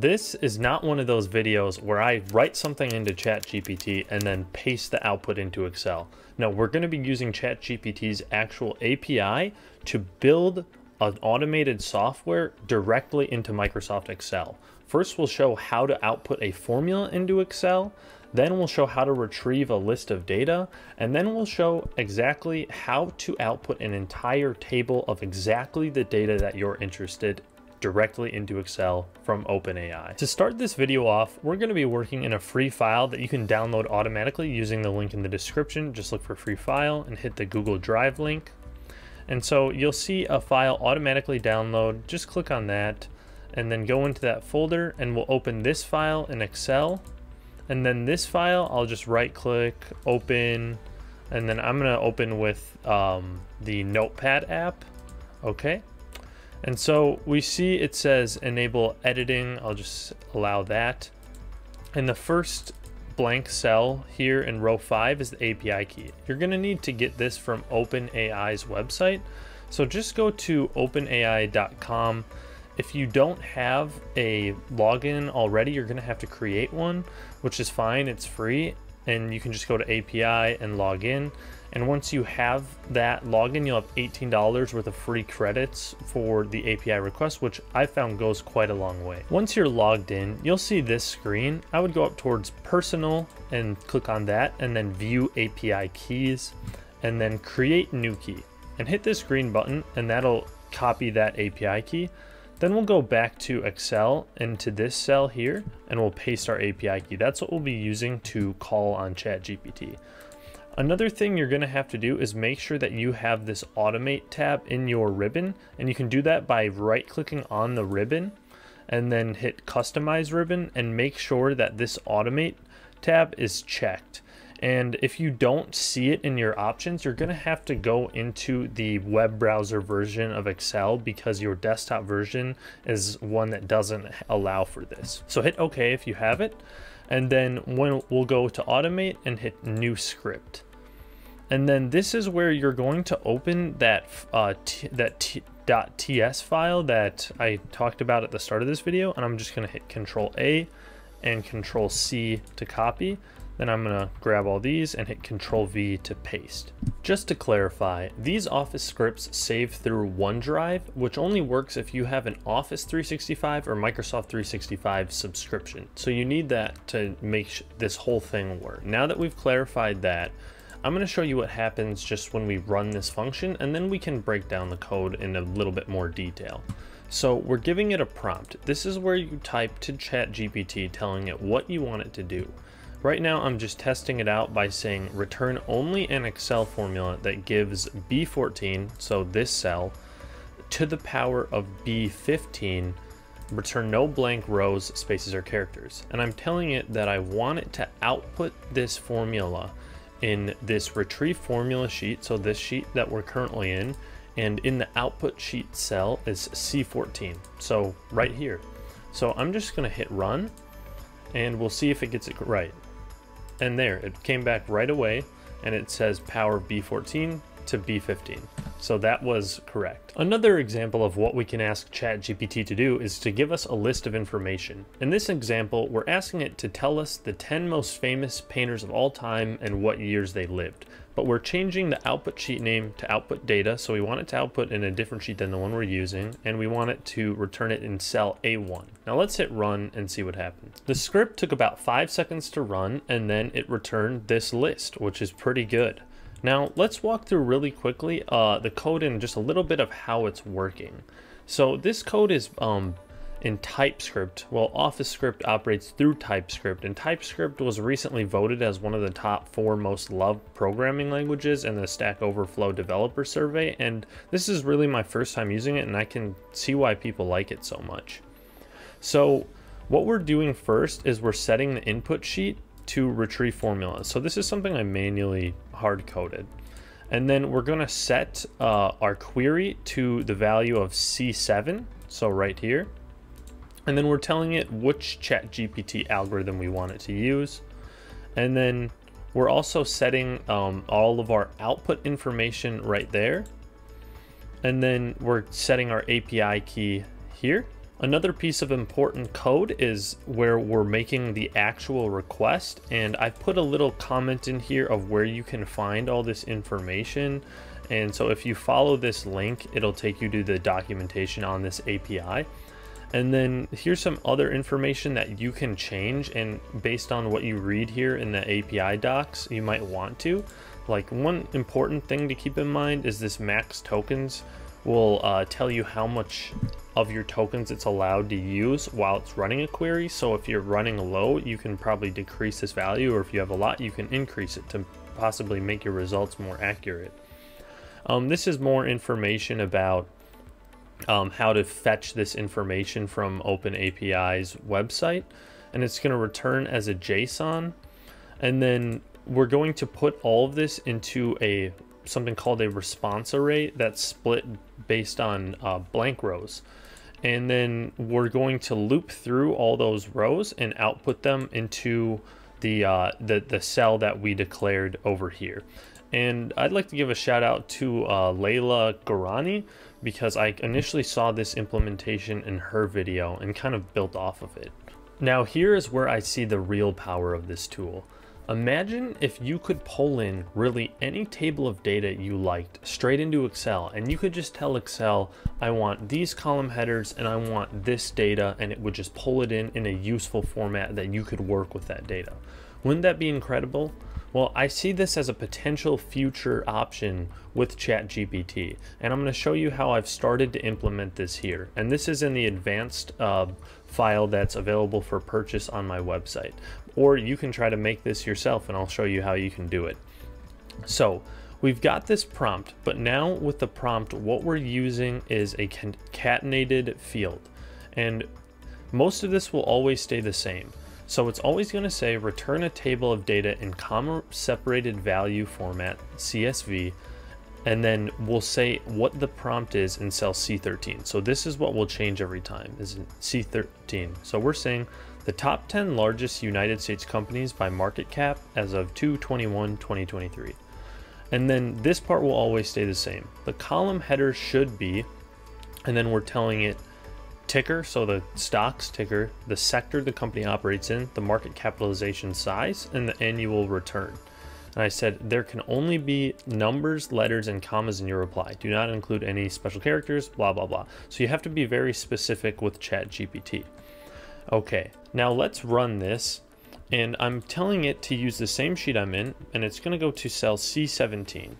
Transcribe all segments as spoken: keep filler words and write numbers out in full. This is not one of those videos where I write something into ChatGPT and then paste the output into Excel. No, we're going to be using ChatGPT's actual A P I to build an automated software directly into Microsoft Excel. First, we'll show how to output a formula into Excel. Then we'll show how to retrieve a list of data. And then we'll show exactly how to output an entire table of exactly the data that you're interested in directly into Excel from OpenAI. To start this video off, we're going to be working in a free file that you can download automatically using the link in the description. Just look for free file and hit the Google Drive link. And so you'll see a file automatically download. Just click on that and then go into that folder, and we'll open this file in Excel. And then this file, I'll just right click, open, and then I'm going to open with um, the Notepad app. Okay. And so we see it says enable editing. I'll just allow that. And the first blank cell here in row five is the A P I key. You're going to need to get this from OpenAI's website. So just go to open A I dot com. If you don't have a login already, you're going to have to create one, which is fine. It's free. And you can just go to A P I and log in. And once you have that login, you'll have eighteen dollars worth of free credits for the A P I request, which I found goes quite a long way. Once you're logged in, you'll see this screen. I would go up towards personal and click on that, and then view A P I keys, and then create new key, and hit this green button, and that'll copy that A P I key. Then we'll go back to Excel into this cell here, and we'll paste our A P I key. That's what we'll be using to call on ChatGPT. Another thing you're going to have to do is make sure that you have this automate tab in your ribbon, and you can do that by right clicking on the ribbon and then hit customize ribbon, and make sure that this automate tab is checked. And if you don't see it in your options, you're going to have to go into the web browser version of Excel, because your desktop version is one that doesn't allow for this. So hit OK if you have it, and then we'll go to automate and hit new script. And then this is where you're going to open that uh, t that t .ts file that I talked about at the start of this video. And I'm just going to hit Control A and Control C to copy. Then I'm going to grab all these and hit Control V to paste. Just to clarify, these Office scripts save through OneDrive, which only works if you have an Office three sixty-five or Microsoft three sixty-five subscription. So you need that to make this whole thing work. Now that we've clarified that, I'm going to show you what happens just when we run this function, and then we can break down the code in a little bit more detail. So we're giving it a prompt. This is where you type to ChatGPT telling it what you want it to do. Right now, I'm just testing it out by saying return only an Excel formula that gives B fourteen, so this cell, to the power of B fifteen, return no blank rows, spaces, or characters. And I'm telling it that I want it to output this formula in this retrieve formula sheet, so this sheet that we're currently in, and in the output sheet cell is C fourteen, so right here. So I'm just going to hit run, and we'll see if it gets it right. And there, it came back right away, and it says power B fourteen to B fifteen. So that was correct. Another example of what we can ask ChatGPT to do is to give us a list of information. In this example, we're asking it to tell us the ten most famous painters of all time and what years they lived. But we're changing the output sheet name to output data, so we want it to output in a different sheet than the one we're using, and we want it to return it in cell A one. Now let's hit run and see what happens. The script took about five seconds to run, and then it returned this list, which is pretty good. Now let's walk through really quickly uh, the code and just a little bit of how it's working. So this code is um, in TypeScript. Well, Office script operates through TypeScript, and TypeScript was recently voted as one of the top four most loved programming languages in the Stack Overflow developer survey. And this is really my first time using it, and I can see why people like it so much. So what we're doing first is we're setting the input sheet to retrieve formulas. So this is something I manually hard coded. And then we're going to set uh, our query to the value of C seven. So right here. And then we're telling it which ChatGPT algorithm we want it to use. And then we're also setting um, all of our output information right there. And then we're setting our A P I key here. Another piece of important code is where we're making the actual request, and I put a little comment in here of where you can find all this information. And so if you follow this link, it'll take you to the documentation on this A P I. And then here's some other information that you can change, and based on what you read here in the A P I docs, you might want to. Like, one important thing to keep in mind is this max tokens will uh, tell you how much of your tokens it's allowed to use while it's running a query. So if you're running low, you can probably decrease this value, or if you have a lot, you can increase it to possibly make your results more accurate. Um, this is more information about um, how to fetch this information from OpenAI's website, and it's going to return as a JSON. And then we're going to put all of this into a something called a response array that's split based on uh, blank rows. And then we're going to loop through all those rows and output them into the, uh, the, the cell that we declared over here. And I'd like to give a shout out to uh, Leila Girani, because I initially saw this implementation in her video and kind of built off of it. Now here is where I see the real power of this tool. Imagine if you could pull in really any table of data you liked straight into Excel, and you could just tell Excel, I want these column headers and I want this data, and it would just pull it in in a useful format that you could work with that data. Wouldn't that be incredible? Well, I see this as a potential future option with ChatGPT, and I'm going to show you how I've started to implement this here. And this is in the advanced uh, file that's available for purchase on my website, or you can try to make this yourself and I'll show you how you can do it. So we've got this prompt, but now with the prompt, what we're using is a concatenated field, and most of this will always stay the same. So it's always going to say return a table of data in comma separated value format, C S V, and then we'll say what the prompt is in cell C thirteen. So this is what we'll change every time, is C thirteen. So we're saying the top ten largest United States companies by market cap as of two twenty-one twenty twenty-three. And then this part will always stay the same. The column header should be, and then we're telling it ticker, so the stock's ticker, the sector the company operates in, the market capitalization size, and the annual return. And I said, there can only be numbers, letters, and commas in your reply. Do not include any special characters, blah, blah, blah. So you have to be very specific with ChatGPT. Okay, now let's run this. And I'm telling it to use the same sheet I'm in, and it's gonna go to cell C seventeen.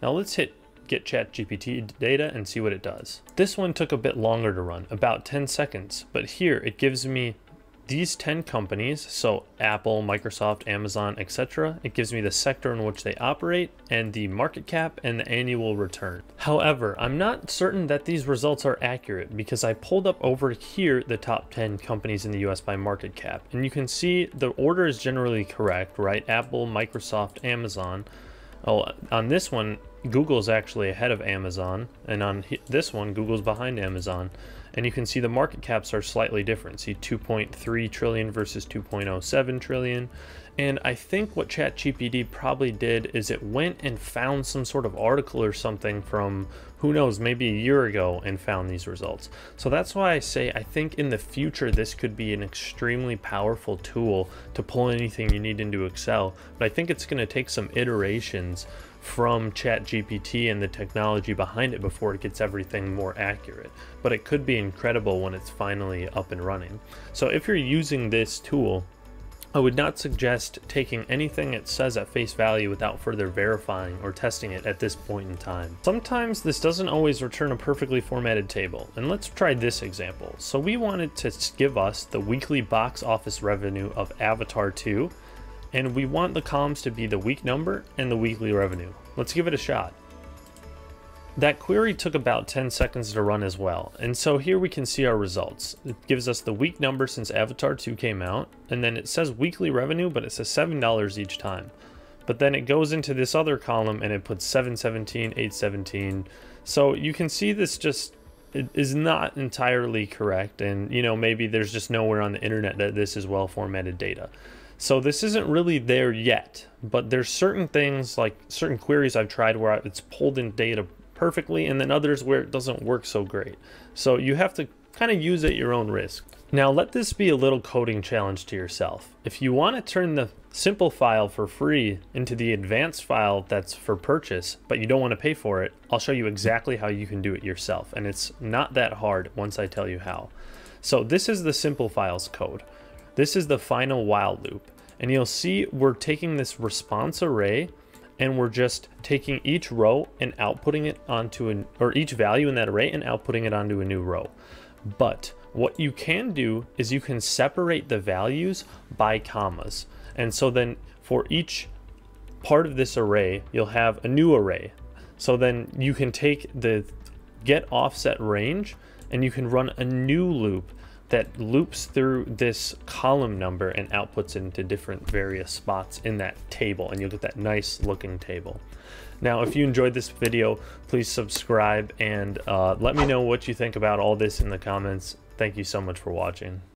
Now let's hit get ChatGPT data and see what it does. This one took a bit longer to run, about ten seconds, but here it gives me these ten companies, so Apple, Microsoft, Amazon, et cetera. It gives me the sector in which they operate and the market cap and the annual return. However, I'm not certain that these results are accurate, because I pulled up over here the top ten companies in the U S by market cap, and you can see the order is generally correct, right? Apple, Microsoft, Amazon. Oh, on this one, Google's actually ahead of Amazon, and on this one, Google's behind Amazon. And you can see the market caps are slightly different. See, two point three trillion versus two point oh seven trillion. And I think what ChatGPT probably did is it went and found some sort of article or something from, who knows, maybe a year ago, and found these results. So that's why I say I think in the future this could be an extremely powerful tool to pull anything you need into Excel. But I think it's going to take some iterations from ChatGPT and the technology behind it before it gets everything more accurate. But it could be incredible when it's finally up and running. So if you're using this tool, I would not suggest taking anything it says at face value without further verifying or testing it at this point in time. Sometimes this doesn't always return a perfectly formatted table, and let's try this example. So we wanted to give us the weekly box office revenue of Avatar two, and we want the columns to be the week number and the weekly revenue. Let's give it a shot. That query took about ten seconds to run as well. And so here we can see our results. It gives us the week number since Avatar two came out, and then it says weekly revenue, but it says seven dollars each time. But then it goes into this other column and it puts seven seventeen, eight seventeen. So you can see this just it is not entirely correct. And you know, maybe there's just nowhere on the internet that this is well formatted data. So this isn't really there yet, but there's certain things, like certain queries I've tried where it's pulled in data perfectly, and then others where it doesn't work so great. So you have to kind of use at your own risk. Now let this be a little coding challenge to yourself. If you want to turn the simple file for free into the advanced file that's for purchase, but you don't want to pay for it, I'll show you exactly how you can do it yourself. And it's not that hard once I tell you how. So this is the simple files code. This is the final while loop. And you'll see we're taking this response array and we're just taking each row and outputting it onto an, or each value in that array and outputting it onto a new row. But what you can do is you can separate the values by commas. And so then for each part of this array, you'll have a new array. So then you can take the get offset range and you can run a new loop that loops through this column number and outputs into different various spots in that table, and you'll get that nice looking table. Now, if you enjoyed this video, please subscribe and uh, let me know what you think about all this in the comments. Thank you so much for watching.